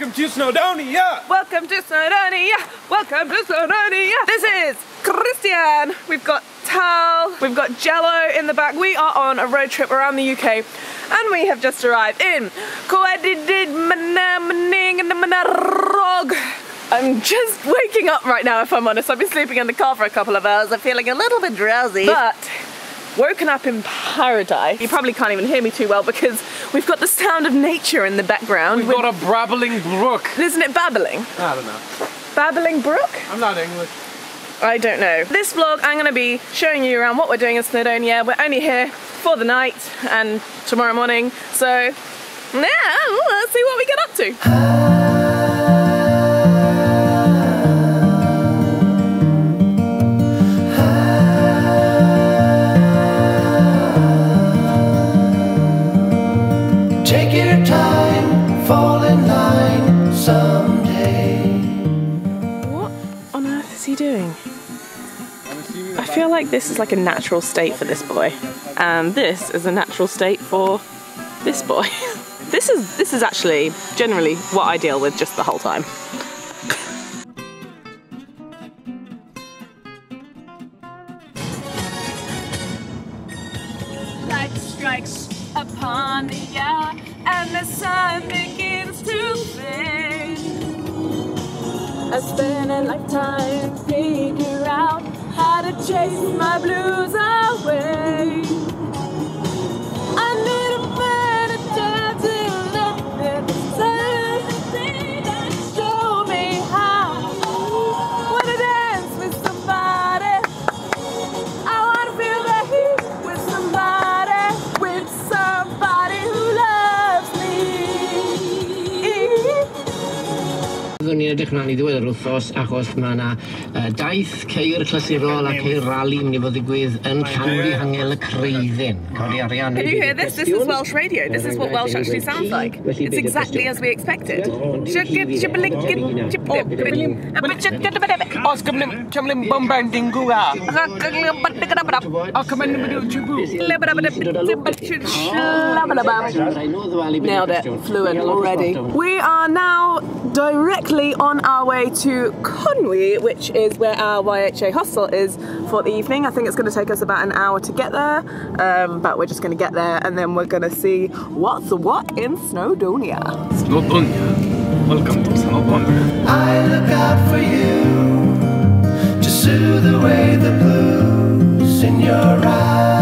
Welcome to Snowdonia! Welcome to Snowdonia! Welcome to Snowdonia! This is Christian! We've got Tal, we've got Jello in the back. We are on a road trip around the UK and we have just arrived in Coedididmanamningnamnarog. I'm just waking up right now, if I'm honest. I've been sleeping in the car for a couple of hours. I'm feeling a little bit drowsy. But woken up in paradise. You probably can't even hear me too well because we've got the sound of nature in the background. We've got a babbling brook. Isn't it babbling? I don't know. Babbling brook? I'm not English. I don't know. This vlog, I'm going to be showing you around what we're doing in Snowdonia. We're only here for the night and tomorrow morning. So, yeah, let's see what we get up to. I feel like this is like a natural state for this boy, and this is a natural state for this boy. This is actually generally what I deal with just the whole time. Light strikes upon the hour, and the sun begins to fade. I spend a lifetime figuring out how to chase my blues away. I need a better chance to let it say that show me how. Wanna dance with somebody. I wanna feel the heat with somebody who loves me. Byddwn i'n edrych mlaen I ddiwedd yr wthos achos mae 'na daith, ceir clasurol a ceir rally yn mynd I fod ddigwydd yn Llanwy Hangel y Creiddyn. Can you hear this? This is Welsh radio. This is what Welsh actually sounds like. It's exactly as we expected. Nailed it. Fluent already. We are now directly on our way to Conwy, which is where our YHA hostel is for the evening. I think it's going to take us about an hour to get there, but we're just going to get there and then we're going to see what's the what in Snowdonia. Snowdonia, welcome to Snowdonia. I look out for you to soothe away the blues in your eyes.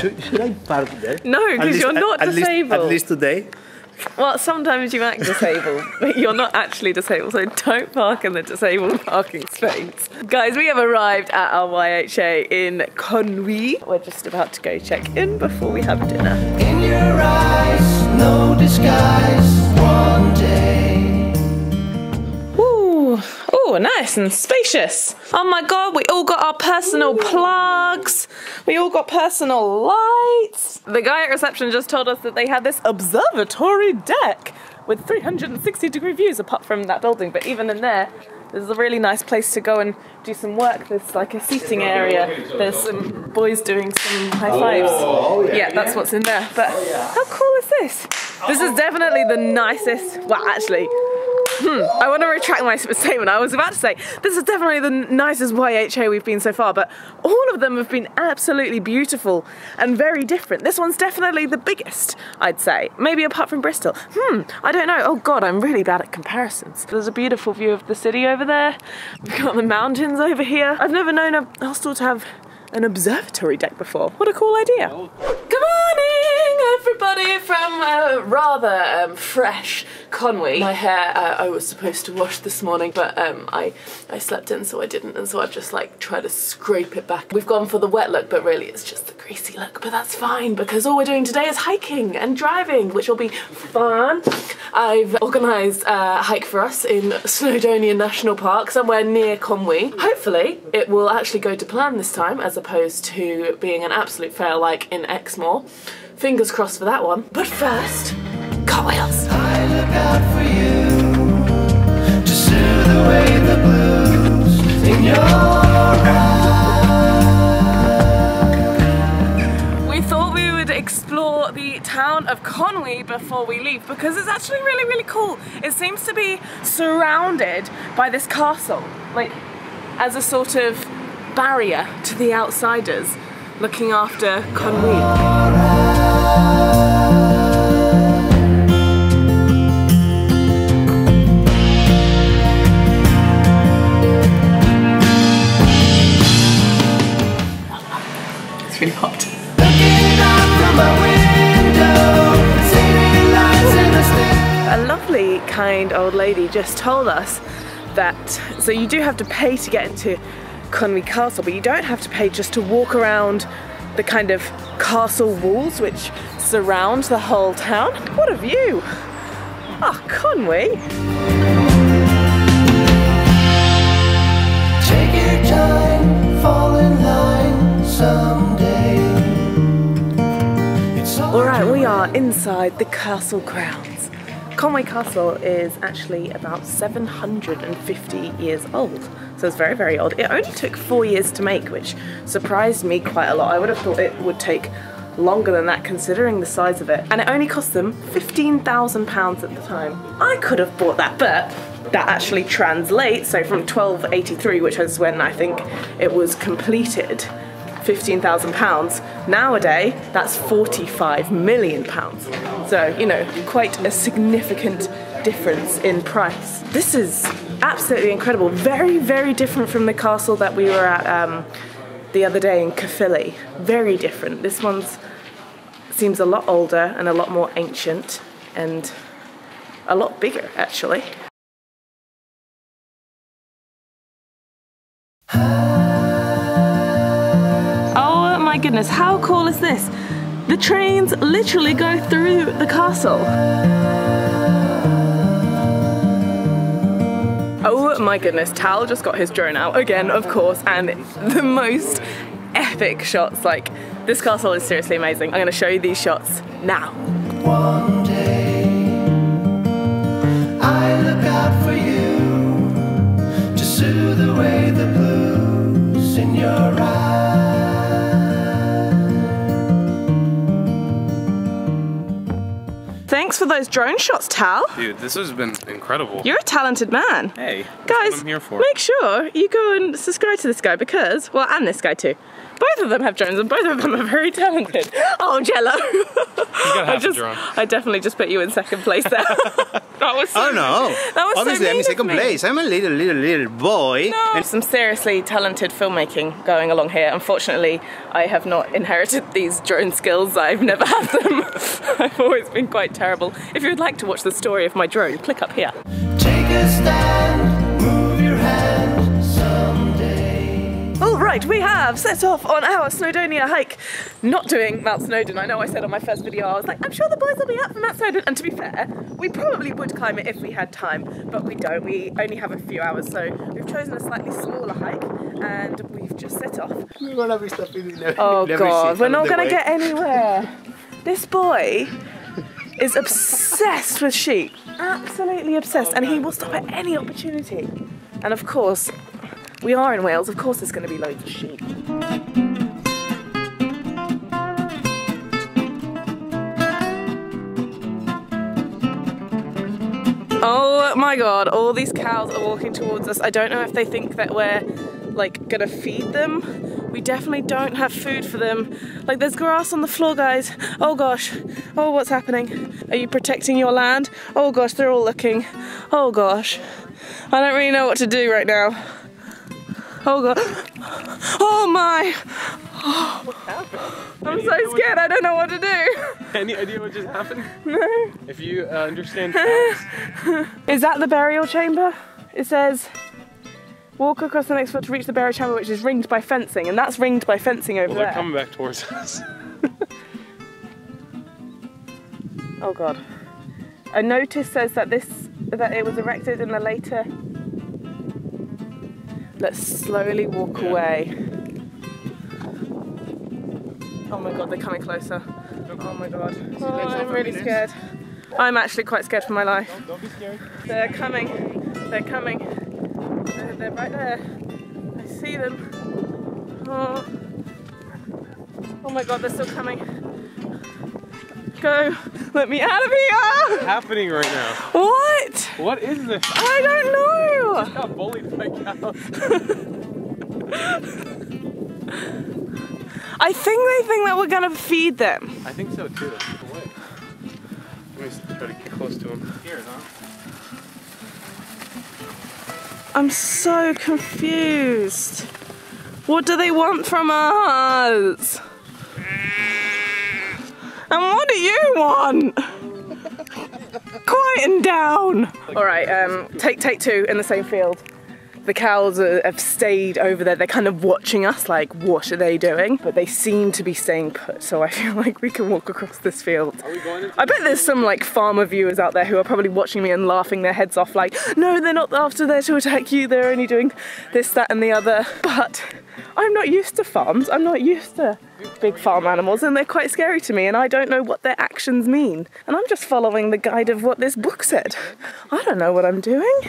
Should I park there? No, because you're not disabled. At least today. Well, sometimes you act disabled, but you're not actually disabled, so don't park in the disabled parking space. Guys, we have arrived at our YHA in Conwy. We're just about to go check in before we have dinner. In your eyes, no disguise, one day. Ooh. Oh, nice and spacious. Oh my God, we all got our personal plugs. We all got personal lights. The guy at reception just told us that they had this observatory deck with 360-degree views apart from that building, but even in there, there's a really nice place to go and do some work. There's like a seating area. There's some boys doing some high fives. Oh, yeah, that's what's in there. But how cool is this? This is definitely the nicest, well actually, I want to retract my statement. I was about to say, this is definitely the nicest YHA we've been so far, but all of them have been absolutely beautiful and very different. This one's definitely the biggest, I'd say. Maybe apart from Bristol. I don't know. Oh God, I'm really bad at comparisons. There's a beautiful view of the city over there. We've got the mountains over here. I've never known a hostel to have an observatory deck before. What a cool idea. Good morning, everybody, from a rather fresh Conwy. My hair, I was supposed to wash this morning, but I slept in, so I didn't, and so I've just like tried to scrape it back. We've gone for the wet look, but really it's just the greasy look, but that's fine because all we're doing today is hiking and driving, which will be fun. I've organised a hike for us in Snowdonia National Park, somewhere near Conwy. Hopefully it will actually go to plan this time, as opposed to being an absolute fail like in Exmoor. Fingers crossed for that one. But first, cartwheels. I look out for you to soothe away the blues in your eyes. before we leave, because it's actually really, really cool. It seems to be surrounded by this castle, like as a sort of barrier to the outsiders looking after Conwy. Really hot. A lovely, kind old lady just told us that, so you do have to pay to get into Conwy Castle, but you don't have to pay just to walk around the kind of castle walls which surround the whole town. What a view! Ah, oh, Conwy! Take your time, fall in line someday. Alright, we are inside the castle grounds. Conwy Castle is actually about 750 years old, so it's very, very old. It only took 4 years to make, which surprised me quite a lot. I would have thought it would take longer than that considering the size of it. And it only cost them £15,000 at the time. I could have bought that, but that actually translates, so from 1283, which is when I think it was completed, £15,000. Nowadays, that's £45 million. So, you know, quite a significant difference in price. This is absolutely incredible. Very, very different from the castle that we were at the other day in Caerphilly. Very different. This one seems a lot older and a lot more ancient and a lot bigger, actually. Goodness, how cool is this? The trains literally go through the castle. Oh my goodness, Tal just got his drone out again, of course, and the most epic shots. Like, this castle is seriously amazing. I'm gonna show you these shots now. One day, I look out for you to soothe away the blues in your eyes. Thanks for those drone shots, Tal. Dude, this has been incredible. You're a talented man. Hey, guys, what I'm here for. Make sure you go and subscribe to this guy because, well, and this guy too. Both of them have drones and both of them are very talented. Oh, Jello. You gotta have a drone. I definitely just put you in second place there. That was so, oh no. That was obviously, so I'm in second place. I'm a little boy. No. And some seriously talented filmmaking going along here. Unfortunately, I have not inherited these drone skills. I've never had them. I've always been quite terrible. If you would like to watch the story of my drone, click up here. Take a stand, move your hand someday. Alright, we have set off on our Snowdonia hike. Not doing Mount Snowdon. I know I said on my first video, I was like, I'm sure the boys will be up for Mount Snowdon. And to be fair, we probably would climb it if we had time, but we don't. We only have a few hours, so we've chosen a slightly smaller hike and we've just set off. We won't have any stuff in there. Oh God, we're not gonna get anywhere. This boy is obsessed with sheep, absolutely obsessed, and he will stop at any opportunity. And of course, we are in Wales, of course there's going to be loads of sheep. Oh my God, all these cows are walking towards us. I don't know if they think that we're like gonna feed them. We definitely don't have food for them. Like, there's grass on the floor, guys. Oh gosh. Oh, what's happening? Are you protecting your land? Oh gosh, they're all looking. Oh gosh. I don't really know what to do right now. Oh god. Oh my. Oh. I'm so scared, I don't know what to do. Any idea what just happened? No. If you understand. Is that the burial chamber? It says, walk across the next foot to reach the burial chamber, which is ringed by fencing, and that's ringed by fencing over there. They're coming back towards us. Oh God. A notice says that it was erected in the later... Let's slowly walk away. Oh my God, they're coming closer. Oh my God. Oh, I'm really scared. I'm actually quite scared for my life. Don't be scared. They're coming. They're coming. They're right there. I see them. Oh. Oh my God, they're still coming. Go, let me out of here! What's happening right now? What? What is this? I don't know! I just got bullied by cows. I think they think that we're gonna feed them. I think so too. Let me try to get close to him. Here, huh? I'm so confused. What do they want from us? And what do you want? Quiet and down. All right, take two in the same field. The cows are, have stayed over there. They're kind of watching us like, what are they doing? But they seem to be staying put, so I feel like we can walk across this field. Are we going into, I bet there's some like farmer viewers out there who are probably watching me and laughing their heads off like, no, they're not after there to attack you. They're only doing this, that and the other. But I'm not used to farms. I'm not used to big farm animals and they're quite scary to me and I don't know what their actions mean. And I'm just following the guide of what this book said. I don't know what I'm doing.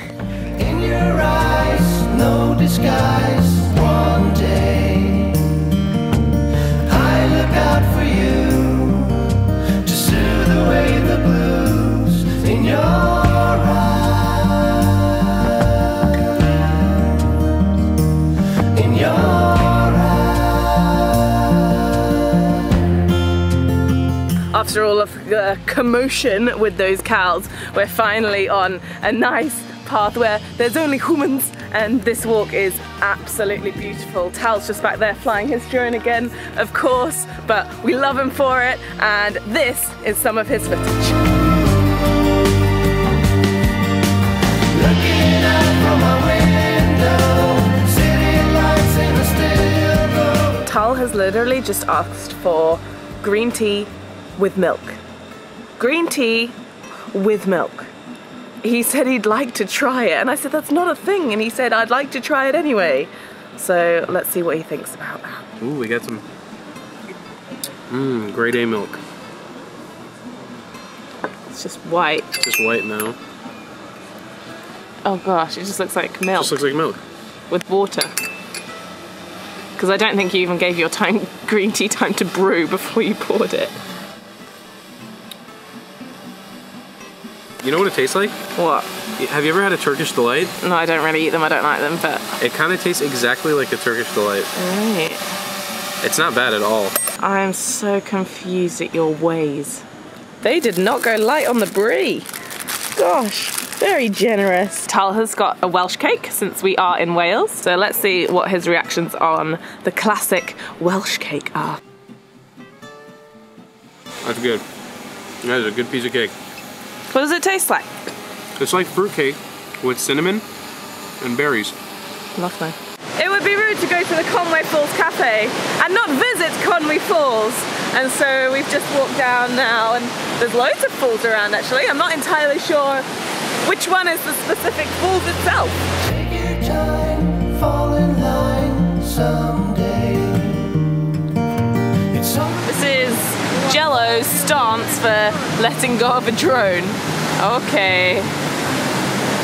In your eyes, no disguise, one day I look out for you to soothe away the blues in your eyes, in your eyes. After all of the commotion with those cows, we're finally on a nice path where there's only humans, and this walk is absolutely beautiful. Tal's just back there flying his drone again, of course, but we love him for it, and this is some of his footage. Looking out from my window, city lights in a still road. Tal has literally just asked for green tea with milk. Green tea with milk. He said he'd like to try it, and I said that's not a thing, and he said I'd like to try it anyway. So let's see what he thinks about that. Ooh, we got some grade A milk. It's just white. It's just white now. Oh gosh, it just looks like milk. It just looks like milk. With water. Because I don't think you even gave your green tea time to brew before you poured it. You know what it tastes like? What? Have you ever had a Turkish Delight? No, I don't really eat them, I don't like them, but... It kind of tastes exactly like a Turkish Delight. Right. It's not bad at all. I am so confused at your ways. They did not go light on the brie. Gosh, very generous. Tal has got a Welsh cake since we are in Wales, so let's see what his reactions on the classic Welsh cake are. That's good. That is a good piece of cake. What does it taste like? It's like fruitcake with cinnamon and berries. Lovely. It would be rude to go to the Conwy Falls Cafe and not visit Conwy Falls. And so we've just walked down now and there's loads of falls around actually. I'm not entirely sure which one is the specific falls itself. Take your time, fall in line someday. This is Jello's stance for letting go of a drone. Okay,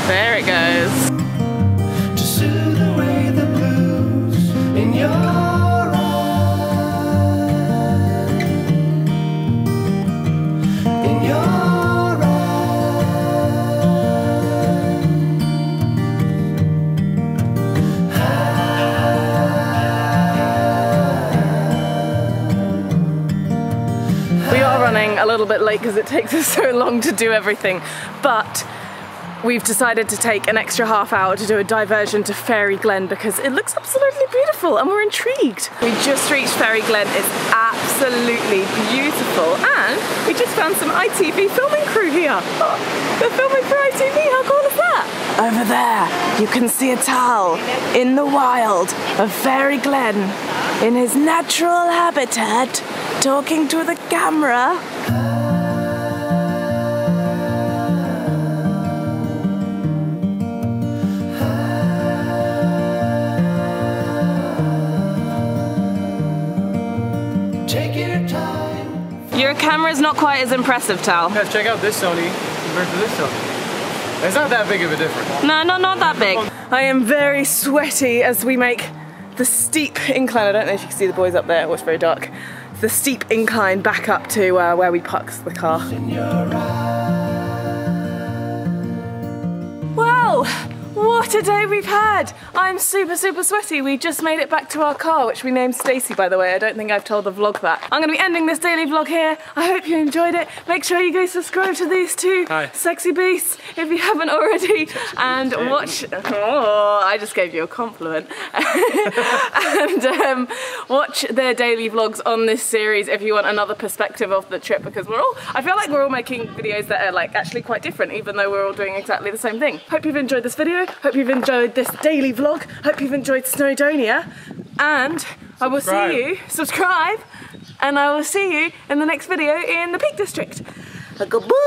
there it goes. To soothe away the blues in your eyes, in your eyes. A little bit late because it takes us so long to do everything, but we've decided to take an extra half hour to do a diversion to Fairy Glen because it looks absolutely beautiful and we're intrigued. We just reached Fairy Glen, it's absolutely beautiful, and we just found some ITV filming crew here. Oh, they're filming for ITV, how cool is that? Over there you can see a Tal in the wild of Fairy Glen in his natural habitat talking to the camera. Your camera's not quite as impressive, Tal. Yeah, check out this Sony compared to this Sony. It's not that big of a difference. No, no, not that big. I am very sweaty as we make the steep incline. I don't know if you can see the boys up there. It was very dark. the steep incline back up to where we parked the car. Well, what a day we've had! I'm super, super sweaty. We just made it back to our car, which we named Stacy, by the way. I don't think I've told the vlog that. I'm gonna be ending this daily vlog here. I hope you enjoyed it. Make sure you go subscribe to these two sexy beasts if you haven't already. And watch, oh, I just gave you a compliment. And watch their daily vlogs on this series if you want another perspective of the trip, because we're all, I feel like we're all making videos that are like actually quite different, even though we're all doing exactly the same thing. Hope you've enjoyed this video. Hope you've enjoyed this daily vlog. Hope you've enjoyed Snowdonia. And I will see you, subscribe, and I will see you in the next video in the Peak District. Goodbye!